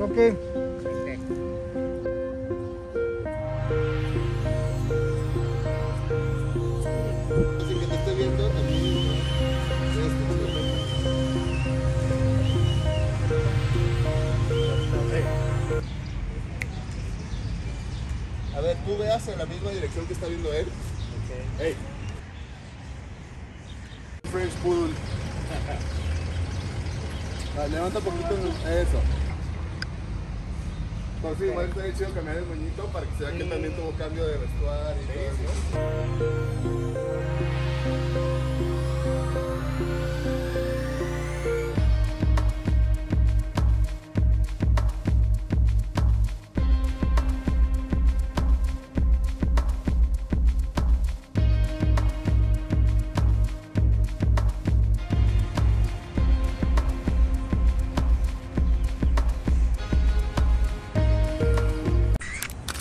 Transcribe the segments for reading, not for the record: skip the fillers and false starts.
Okay. A ver, tú veas en la misma dirección que está viendo él. Okay. Hey. French pool. Levanta un poquito eso. Por si igual está chido cambiar el moñito para que se vea que también tuvo cambio de vestuario y todo eso.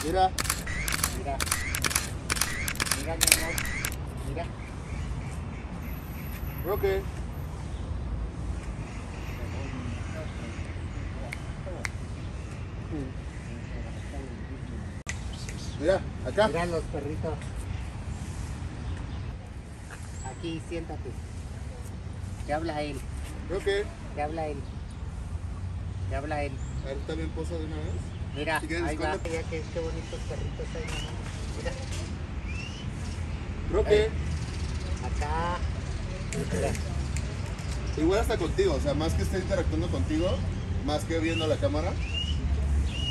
Mira, mira, mira mi amor, mira. Creo que... Mira, acá. Mira los perritos. Aquí, siéntate. ¿Qué habla él? Creo que... ¿Qué habla él? ¿Qué habla él? A ver, también posa de una vez. Mira, ahí va. Mira qué bonitos perritos hay, mamá. Mira. Creo que... Acá. Mira. Igual hasta contigo, o sea, más que esté interactuando contigo, más que viendo la cámara.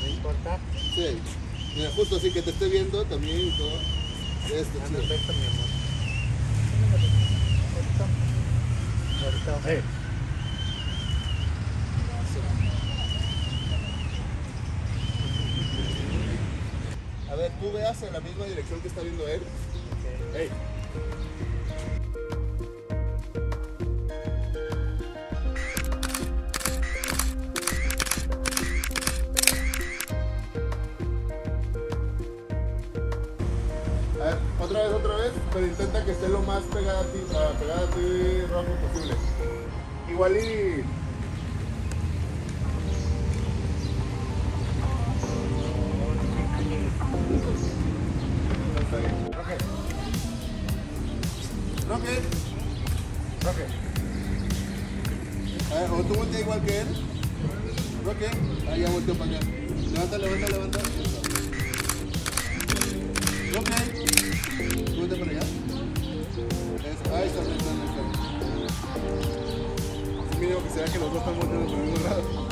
¿No importa? Sí. Mira, justo así que te esté viendo también y todo. Esto, chido. Un beso, mi amor. Un beso. A ver, tú veas en la misma dirección que está viendo él. Okay. Hey. A ver, otra vez, pero intenta que esté lo más pegada a ti rápido posible. Igual y... Roque. A ver, o tú voltea igual que él. Roque. Ahí ya volteó para allá. Levanta. Roque. Voltea para allá. Eso. Ahí está pensando. Es mínimo que sea que los dos están volteando por el mismo lado.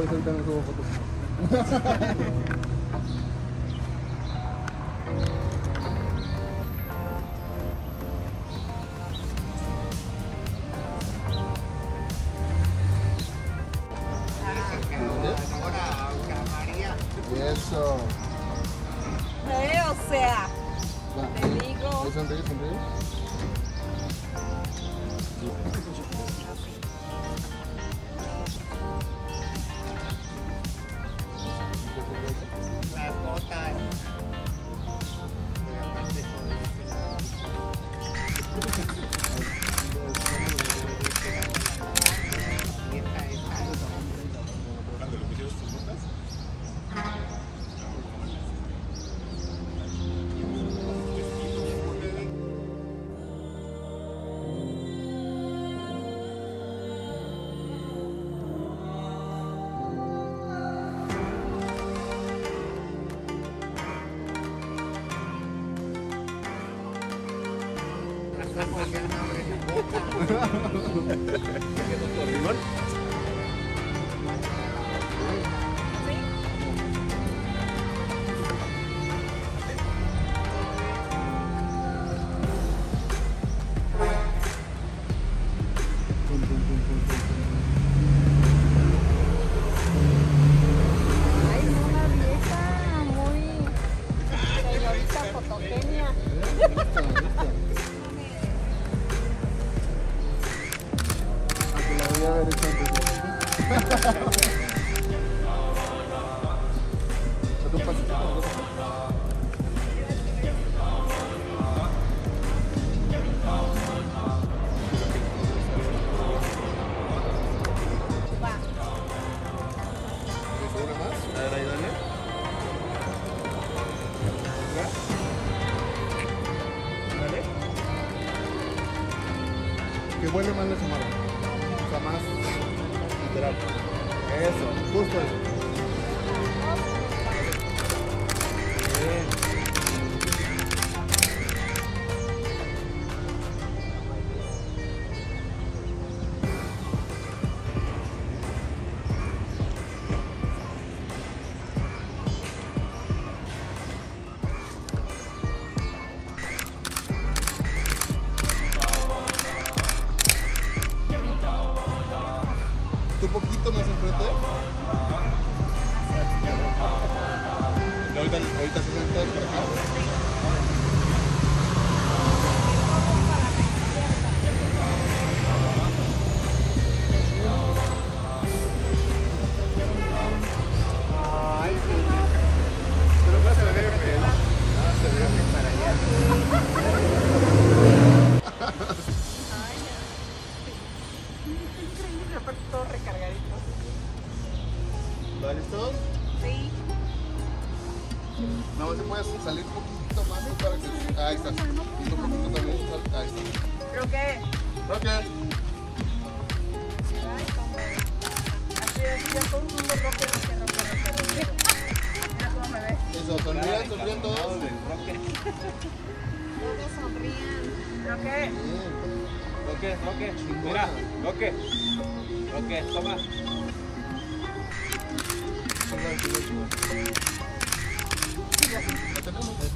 これと痛めそうなこと。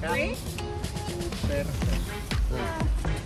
¿Sí? Perfecto.